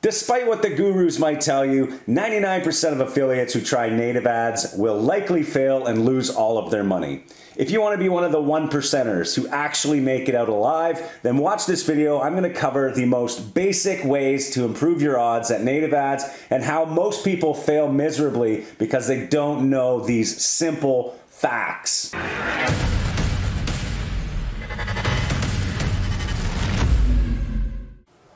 Despite what the gurus might tell you, 99% of affiliates who try native ads will likely fail and lose all of their money. If you want to be one of the 1%ers who actually make it out alive, then watch this video. I'm going to cover the most basic ways to improve your odds at native ads and how most people fail miserably because they don't know these simple facts.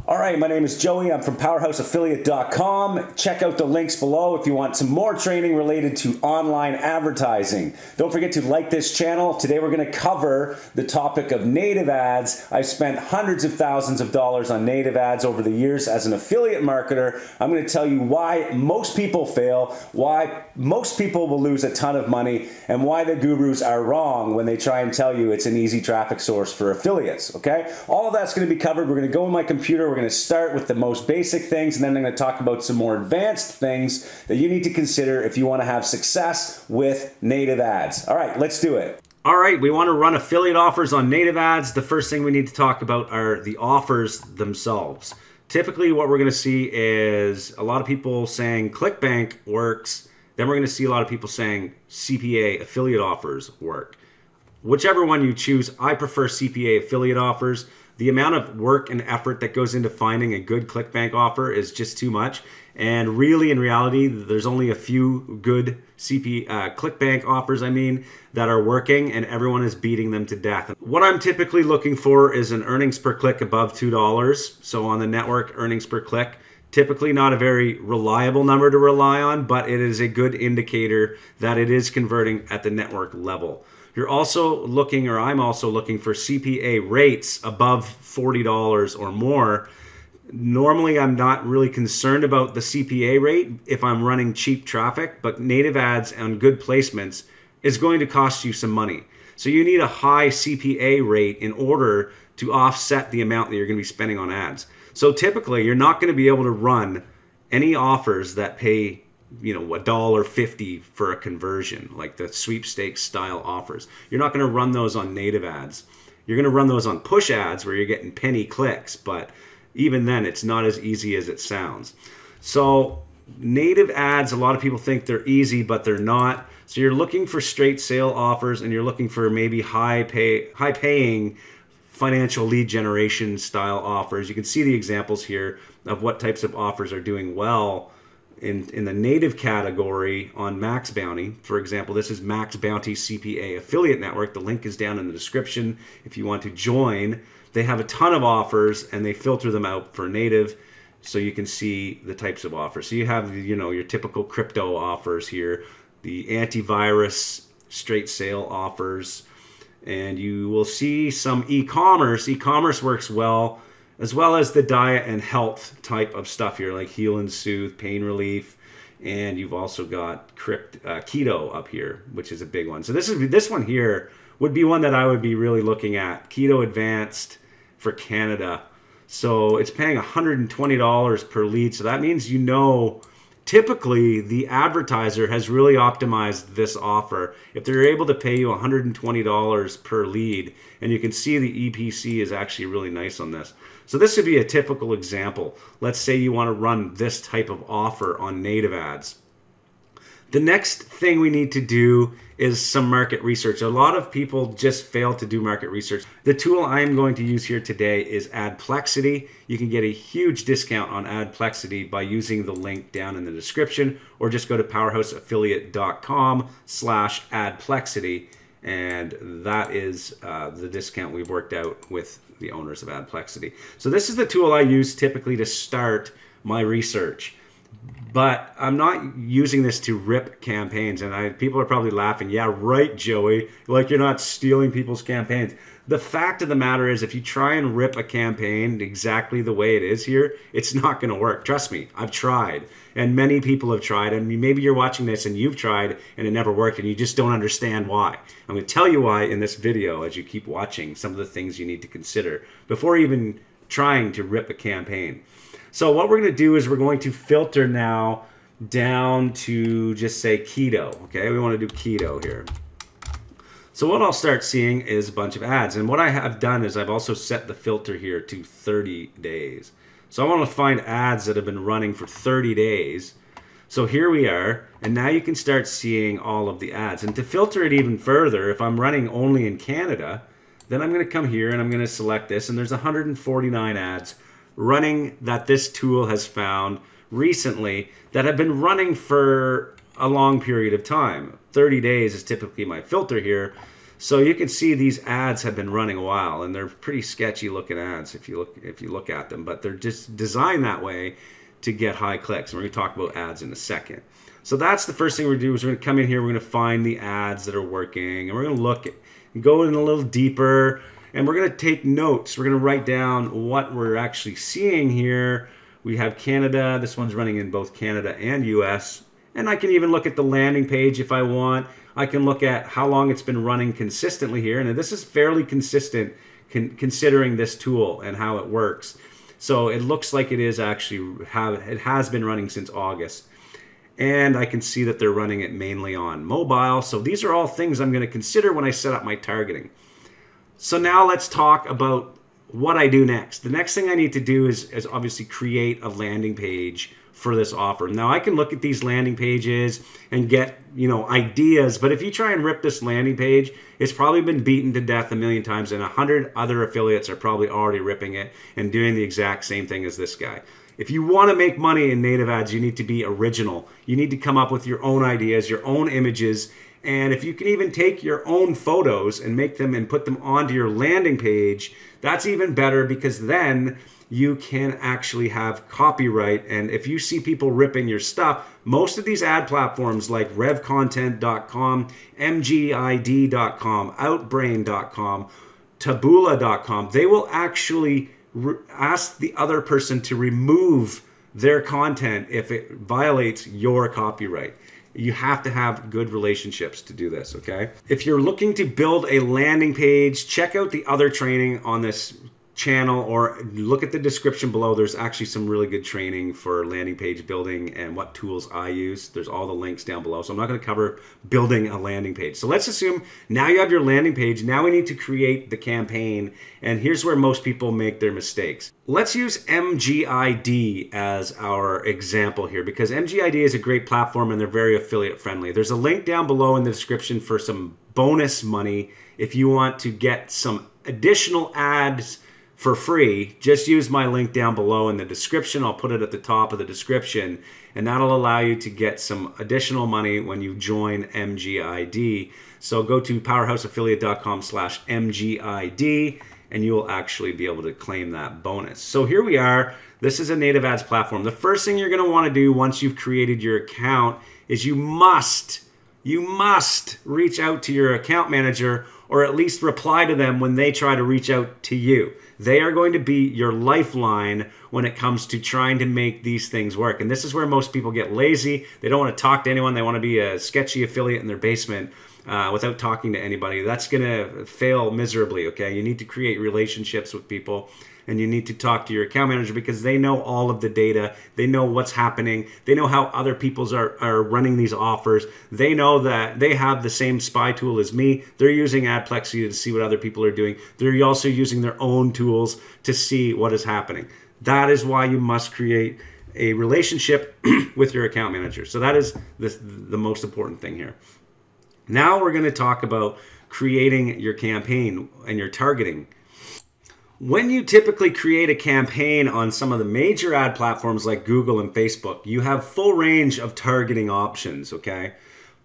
All right, my name is Joey. I'm from powerhouseaffiliate.com. Check out the links below if you want some more training related to online advertising. Don't forget to like this channel. Today we're going to cover the topic of native ads. I've spent hundreds of thousands of dollars on native ads over the years as an affiliate marketer. I'm going to tell you why most people fail, why most people will lose a ton of money, and why the gurus are wrong when they try and tell you it's an easy traffic source for affiliates, okay? All of that's going to be covered. We're going to go on my computer. We're going to start with the most basic things, and then I'm going to talk about some more advanced things that you need to consider if you want to have success with native ads. All right, let's do it. All right, we want to run affiliate offers on native ads. The first thing we need to talk about are the offers themselves. Typically, what we're going to see is a lot of people saying ClickBank works. Then we're going to see a lot of people saying CPA affiliate offers work. Whichever one you choose, I prefer CPA affiliate offers. The amount of work and effort that goes into finding a good ClickBank offer is just too much. And really, in reality, there's only a few good ClickBank offers, that are working, and everyone is beating them to death. What I'm typically looking for is an earnings per click above $2. So on the network, earnings per click, typically not a very reliable number to rely on, but it is a good indicator that it is converting at the network level. You're also looking, or I'm also looking, for CPA rates above $40 or more. Normally, I'm not really concerned about the CPA rate if I'm running cheap traffic, but native ads on good placements is going to cost you some money. So you need a high CPA rate in order to offset the amount that you're going to be spending on ads. So typically, you're not going to be able to run any offers that pay $1.50 for a conversion, like the sweepstakes style offers. You're not going to run those on native ads. You're going to run those on push ads where you're getting penny clicks, but even then it's not as easy as it sounds. So native ads, a lot of people think they're easy, but they're not. So you're looking for straight sale offers, and you're looking for maybe high paying financial lead generation style offers. You can see the examples here of what types of offers are doing well in the native category on Max Bounty. For example, this is Max Bounty CPA Affiliate Network. The link is down in the description if you want to join. They have a ton of offers, and they filter them out for native, so you can see the types of offers. So you have, your typical crypto offers here, the antivirus straight sale offers, and you will see some e-commerce. E-commerce works well, as well as the diet and health type of stuff here, like heal and soothe, pain relief, and you've also got keto up here, which is a big one. So this one here would be one that I would be really looking at, Keto Advanced for Canada. So it's paying $120 per lead. So that means typically the advertiser has really optimized this offer. If they're able to pay you $120 per lead, and you can see the EPC is actually really nice on this. So this would be a typical example. Let's say you want to run this type of offer on native ads. The next thing we need to do is some market research. A lot of people just fail to do market research. The tool I'm going to use here today is AdPlexity. You can get a huge discount on AdPlexity by using the link down in the description, or just go to powerhouseaffiliate.com/AdPlexity, and that is the discount we've worked out with the owners of AdPlexity. So this is the tool I use typically to start my research. But I'm not using this to rip campaigns, and people are probably laughing. Yeah, right, Joey, like you're not stealing people's campaigns. The fact of the matter is, if you try and rip a campaign exactly the way it is here, it's not going to work. Trust me, I've tried, and many people have tried, and maybe you're watching this and you've tried and it never worked, and you just don't understand why. I'm going to tell you why in this video as you keep watching, some of the things you need to consider before even trying to rip a campaign. So what we're going to do is we're going to filter now down to just say keto. Okay, we want to do keto here. So what I'll start seeing is a bunch of ads. And what I have done is I've also set the filter here to 30 days. So I want to find ads that have been running for 30 days. So here we are, and now you can start seeing all of the ads. And to filter it even further, if I'm running only in Canada, then I'm gonna come here and I'm gonna select this, and there's 149 ads running that this tool has found recently that have been running for a long period of time. 30 days is typically my filter here. So you can see these ads have been running a while, and they're pretty sketchy looking ads if you look at them, but they're just designed that way to get high clicks. And we're gonna talk about ads in a second. So that's the first thing we're gonna do is we're gonna come in here, we're gonna find the ads that are working, and we're gonna look at, go in a little deeper, and we're gonna take notes. We're gonna write down what we're actually seeing here. We have Canada, this one's running in both Canada and US, and I can even look at the landing page if I want. I can look at how long it's been running consistently here, and this is fairly consistent considering this tool and how it works. So it looks like it is actually, it has been running since August. And I can see that they're running it mainly on mobile. So these are all things I'm going to consider when I set up my targeting. So now let's talk about what I do next. The next thing I need to do is obviously create a landing page for this offer. Now I can look at these landing pages and get, you know, ideas, but if you try and rip this landing page, it's probably been beaten to death a million times, and 100 other affiliates are probably already ripping it and doing the exact same thing as this guy. If you want to make money in native ads, you need to be original. You need to come up with your own ideas, your own images, and if you can even take your own photos and make them and put them onto your landing page, that's even better, because then you can actually have copyright. And if you see people ripping your stuff, most of these ad platforms like RevContent.com, MGID.com, Outbrain.com, Taboola.com, they will actually ask the other person to remove their content if it violates your copyright. You have to have good relationships to do this, okay? If you're looking to build a landing page, check out the other training on this channel, or look at the description below. There's actually some really good training for landing page building and what tools I use. There's all the links down below. So I'm not going to cover building a landing page. So let's assume now you have your landing page. Now we need to create the campaign. And here's where most people make their mistakes. Let's use MGID as our example here, because MGID is a great platform and they're very affiliate friendly. There's a link down below in the description for some bonus money. If you want to get some additional ads for free, just use my link down below in the description. I'll put it at the top of the description, and that'll allow you to get some additional money when you join MGID. So go to powerhouseaffiliate.com/MGID, and you'll actually be able to claim that bonus. So here we are. This is a native ads platform. The first thing you're going to want to do once you've created your account is you must reach out to your account manager, or at least reply to them when they try to reach out to you. They are going to be your lifeline when it comes to trying to make these things work. And this is where most people get lazy. They don't want to talk to anyone. They want to be a sketchy affiliate in their basement without talking to anybody. That's going to fail miserably, okay? You need to create relationships with people, and you need to talk to your account manager, because they know all of the data. They know what's happening. They know how other people's are running these offers. They know that they have the same spy tool as me. They're using AdPlexity to see what other people are doing. They're also using their own tools to see what is happening. That is why you must create a relationship with your account manager. So that is the most important thing here. Now we're going to talk about creating your campaign and your targeting. When you typically create a campaign on some of the major ad platforms like Google and Facebook, you have full range of targeting options, okay?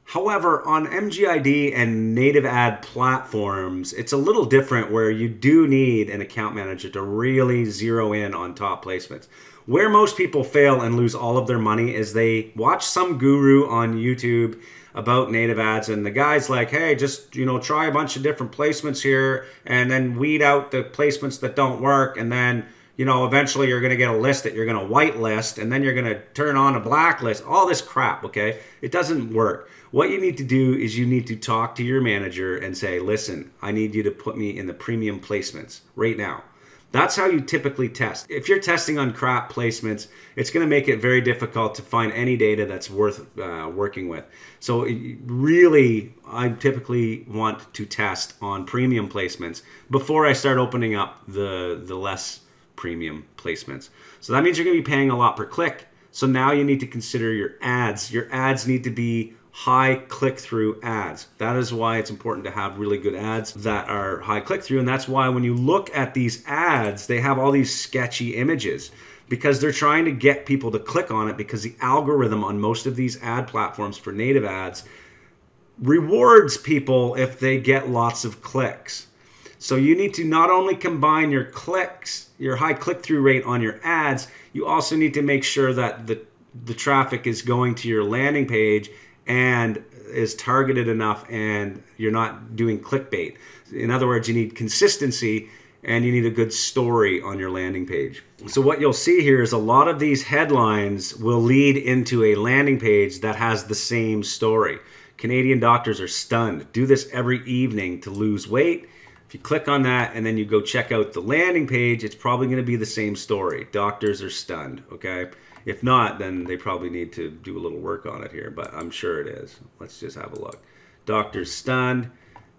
However, on MGID and native ad platforms, it's a little different, where you do need an account manager to really zero in on top placements. Where most people fail and lose all of their money is they watch some guru on YouTube about native ads, and the guy's like, hey, just, you know, try a bunch of different placements here and then weed out the placements that don't work, and then, you know, eventually you're going to get a list that you're going to whitelist, and then you're going to turn on a blacklist. All this crap, okay? It doesn't work. What you need to do is you need to talk to your manager and say, listen, I need you to put me in the premium placements right now. That's how you typically test. If you're testing on crap placements, it's going to make it very difficult to find any data that's worth working with. So really, I typically want to test on premium placements before I start opening up the less premium placements. So that means you're going to be paying a lot per click. So now you need to consider your ads. Your ads need to be high click-through ads. That is why it's important to have really good ads that are high click-through. And that's why when you look at these ads, they have all these sketchy images, because they're trying to get people to click on it, because the algorithm on most of these ad platforms for native ads rewards people if they get lots of clicks. So you need to not only combine your clicks, your high click-through rate on your ads, you also need to make sure that the traffic is going to your landing page and is targeted enough and you're not doing clickbait. In other words, you need consistency and you need a good story on your landing page. So what you'll see here is a lot of these headlines will lead into a landing page that has the same story. Canadian doctors are stunned. Do this every evening to lose weight. If you click on that and then you go check out the landing page, it's probably going to be the same story. Doctors are stunned, okay? If not, then they probably need to do a little work on it here, but I'm sure it is. Let's just have a look. Doctors stunned,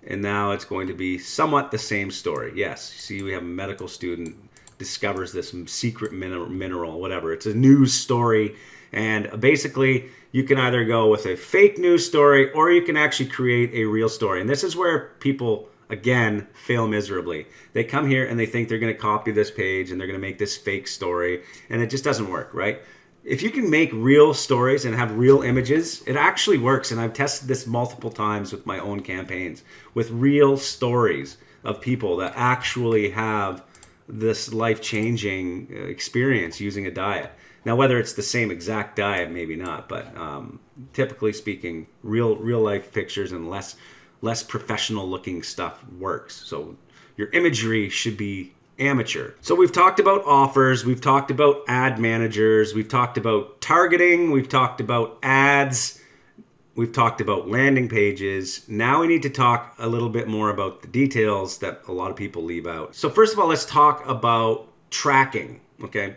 and now it's going to be somewhat the same story. Yes, see, we have a medical student discovers this secret mineral, whatever. It's a news story, and basically you can either go with a fake news story or you can actually create a real story. And this is where people, again, fail miserably. They come here and they think they're going to copy this page and they're going to make this fake story, and it just doesn't work, right? If you can make real stories and have real images, it actually works. And I've tested this multiple times with my own campaigns, with real stories of people that actually have this life-changing experience using a diet. Now, whether it's the same exact diet, maybe not, but typically speaking, real life pictures and less professional looking stuff works. So your imagery should be amateur. So we've talked about offers, we've talked about ad managers, we've talked about targeting, we've talked about ads, we've talked about landing pages. Now we need to talk a little bit more about the details that a lot of people leave out. So first of all, let's talk about tracking, okay?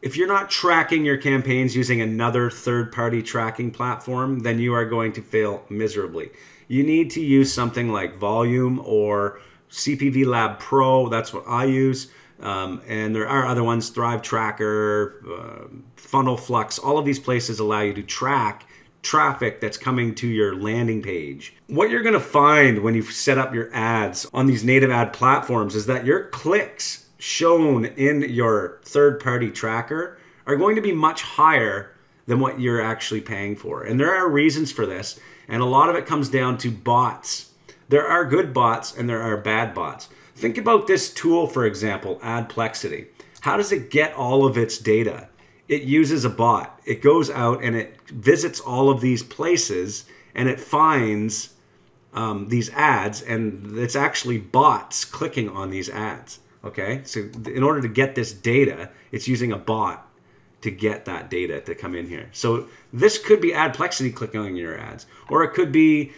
If you're not tracking your campaigns using another third-party tracking platform, then you are going to fail miserably. You need to use something like Volume or CPV Lab Pro. That's what I use. And there are other ones, Thrive Tracker, Funnel Flux. All of these places allow you to track traffic that's coming to your landing page. What you're going to find when you set up your ads on these native ad platforms is that your clicks shown in your third-party tracker are going to be much higher than what you're actually paying for. And there are reasons for this. And a lot of it comes down to bots. There are good bots and there are bad bots. Think about this tool, for example, AdPlexity. How does it get all of its data? It uses a bot. It goes out and it visits all of these places and it finds these ads, and it's actually bots clicking on these ads, okay? So in order to get this data, it's using a bot to get that data to come in here. So this could be AdPlexity clicking on your ads, or it could be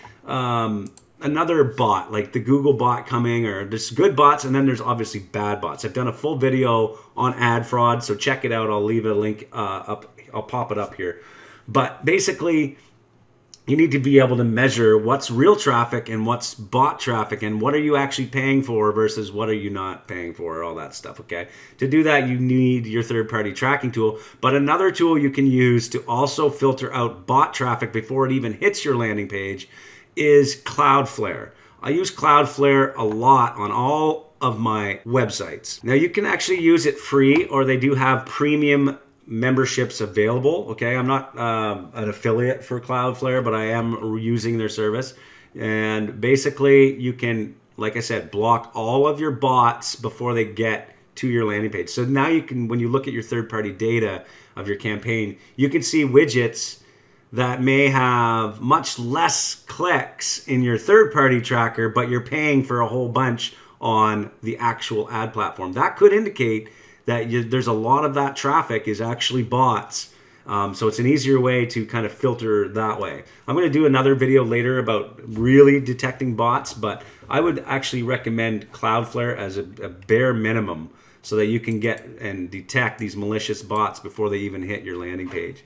another bot, like the Google bot coming, or there's good bots, and then there's obviously bad bots. I've done a full video on ad fraud, so check it out. I'll leave a link up, I'll pop it up here. But basically, you need to be able to measure what's real traffic and what's bot traffic and what are you actually paying for versus what are you not paying for, all that stuff, okay? To do that, you need your third-party tracking tool, but another tool you can use to also filter out bot traffic before it even hits your landing page is Cloudflare. I use Cloudflare a lot on all of my websites. Now, you can actually use it free, or they do have premium memberships available, okay? I'm not an affiliate for Cloudflare, but I am using their service. And basically, you can, like I said, block all of your bots before they get to your landing page. So now you can, when you look at your third-party data of your campaign, you can see widgets that may have much less clicks in your third-party tracker, but you're paying for a whole bunch on the actual ad platform. That could indicate that there's a lot of that traffic is actually bots. So it's an easier way to kind of filter that way. I'm gonna do another video later about really detecting bots, but I would actually recommend Cloudflare as a bare minimum so that you can get and detect these malicious bots before they even hit your landing page.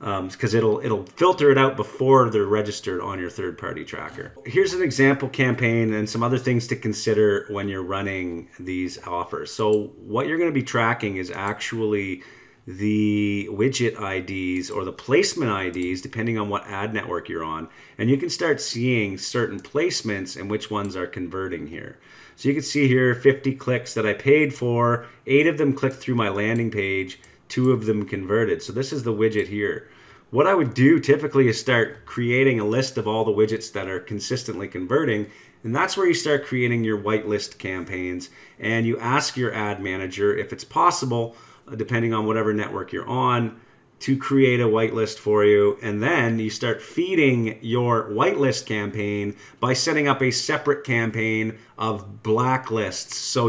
because it'll filter it out before they're registered on your third-party tracker. Here's an example campaign and some other things to consider when you're running these offers. So what you're going to be tracking is actually the widget IDs or the placement IDs, depending on what ad network you're on. And you can start seeing certain placements and which ones are converting here. So you can see here 50 clicks that I paid for, 8 of them clicked through my landing page, 2 of them converted. So this is the widget here. What I would do typically is start creating a list of all the widgets that are consistently converting, and that's where you start creating your whitelist campaigns, and you ask your ad manager, if it's possible, depending on whatever network you're on, to create a whitelist for you. And then you start feeding your whitelist campaign by setting up a separate campaign of blacklists. So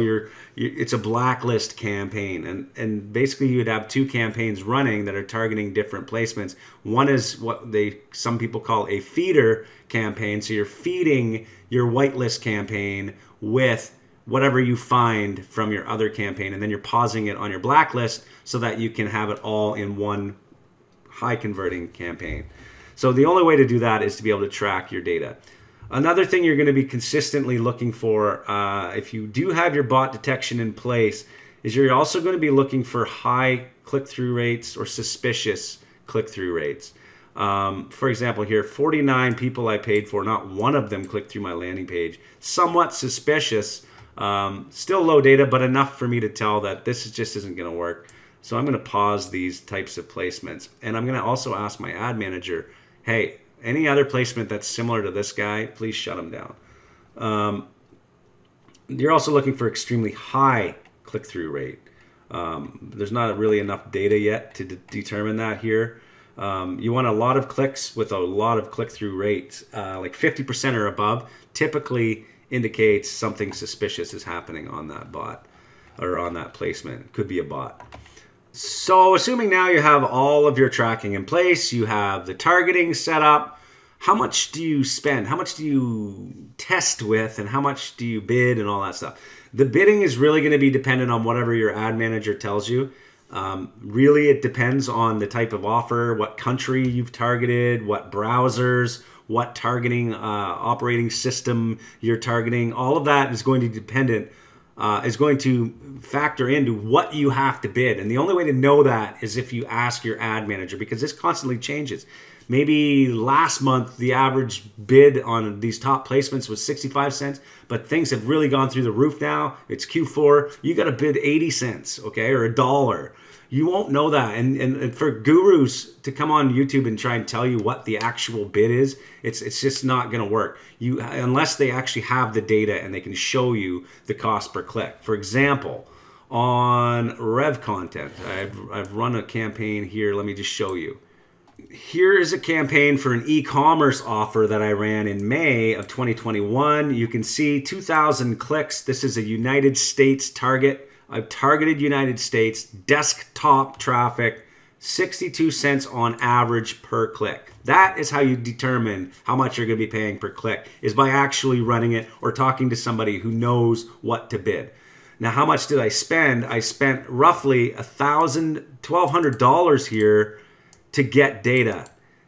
it's a blacklist campaign, and basically you would have 2 campaigns running that are targeting different placements. One is what some people call a feeder campaign, so you're feeding your whitelist campaign with whatever you find from your other campaign, and then you're pausing it on your blacklist so that you can have it all in one high converting campaign. So the only way to do that is to be able to track your data. Another thing you're going to be consistently looking for, if you do have your bot detection in place, is you're also going to be looking for high click-through rates or suspicious click-through rates. For example here, 49 people I paid for, not one of them clicked through my landing page. Somewhat suspicious. Still low data, but enough for me to tell that this just isn't going to work. So I'm going to pause these types of placements. And I'm going to also ask my ad manager, hey, any other placement that's similar to this guy, please shut them down. You're also looking for extremely high click-through rate. There's not really enough data yet to determine that here. You want a lot of clicks with a lot of click-through rates, like 50% or above, typically indicates something suspicious is happening on that bot or on that placement. It could be a bot. So assuming now you have all of your tracking in place, you have the targeting set up, how much do you spend? How much do you test with, and how much do you bid and all that stuff? The bidding is really going to be dependent on whatever your ad manager tells you. Really, it depends on the type of offer, what country you've targeted, what browsers, what targeting operating system you're targeting. All of that is going to factor into what you have to bid. And the only way to know that is if you ask your ad manager, because this constantly changes. Maybe last month the average bid on these top placements was 65 cents, but things have really gone through the roof now. It's Q4. You got to bid 80 cents, okay, or $1. You won't know that. And for gurus to come on YouTube and try and tell you what the actual bid is, it's just not going to work. Unless they actually have the data and they can show you the cost per click. For example, on RevContent, I've run a campaign here. Let me just show you. Here is a campaign for an e-commerce offer that I ran in May of 2021. You can see 2,000 clicks. This is a United States target. I've targeted United States desktop traffic, 62 cents on average per click. That is how you determine how much you're going to be paying per click, is by actually running it or talking to somebody who knows what to bid. Now, how much did I spend? I spent roughly $1,200 here to get data.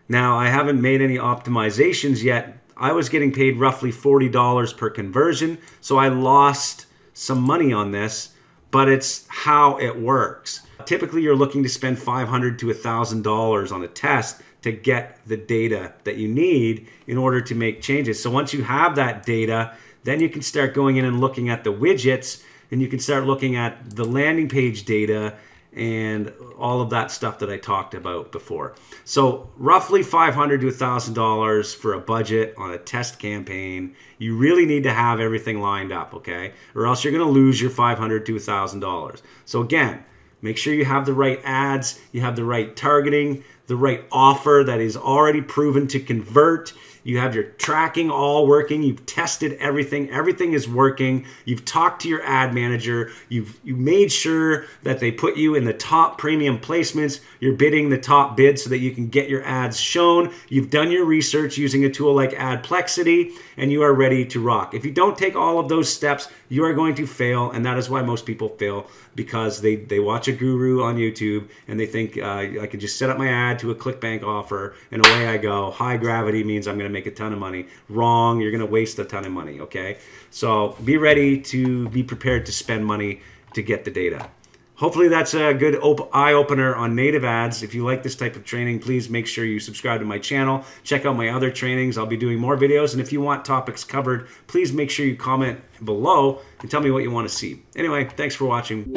Now, I haven't made any optimizations yet. I was getting paid roughly $40 per conversion, so I lost some money on this. But it's how it works. Typically, you're looking to spend $500 to $1,000 on a test to get the data that you need in order to make changes. So once you have that data, then you can start going in and looking at the widgets, and you can start looking at the landing page data and all of that stuff that I talked about before. So roughly $500 to $1,000 for a budget on a test campaign. You really need to have everything lined up, okay? Or else you're going to lose your $500 to $1,000. So again, make sure you have the right ads, you have the right targeting, the right offer that is already proven to convert. You have your tracking all working. You've tested everything. Everything is working. You've talked to your ad manager. You've made sure that they put you in the top premium placements. You're bidding the top bid so that you can get your ads shown. You've done your research using a tool like AdPlexity, and you are ready to rock. If you don't take all of those steps, you are going to fail, and that is why most people fail, because they watch a guru on YouTube and they think, I can just set up my ad, to a ClickBank offer and away I go. High gravity means I'm going to make a ton of money. Wrong, you're going to waste a ton of money, okay? So be ready to be prepared to spend money to get the data. Hopefully that's a good eye-opener on native ads. If you like this type of training, please make sure you subscribe to my channel. Check out my other trainings. I'll be doing more videos. And if you want topics covered, please make sure you comment below and tell me what you want to see. Anyway, thanks for watching.